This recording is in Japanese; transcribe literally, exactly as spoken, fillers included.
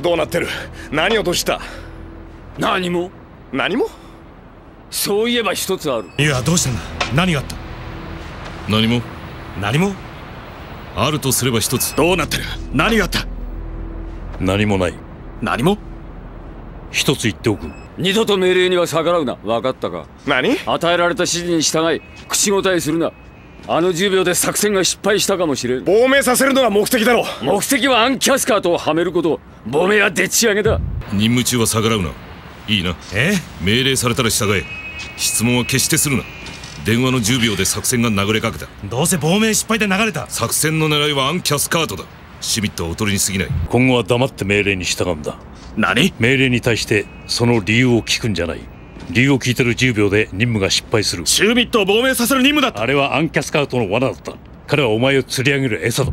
どうなってる？何をとした？何も何もそういえば一つある。いや、どうしたんだ？何があった？何も何もあるとすれば一つ。どうなってる？何があった？何もない。何も？一つ言っておく。二度と命令には逆らうな。分かったか？何？与えられた指示に従い、口答えするな。あのじゅうびょうで作戦が失敗したかもしれん。亡命させるのが目的だろう。目的はアンキャスカートをはめること。亡命はでっち上げだ。任務中は逆らうな。いいな。え？命令されたら従え。質問は決してするな。電話のじゅうびょうで作戦が流れかけた。どうせ亡命失敗で流れた。作戦の狙いはアンキャスカートだ。シュミットは劣りに過ぎない。今後は黙って命令に従うんだ。何？命令に対してその理由を聞くんじゃない。理由を聞いてるじゅうびょうで任務が失敗する。シュミットを亡命させる任務だった。あれはアンキャスカートの罠だった。彼はお前を釣り上げる餌だ。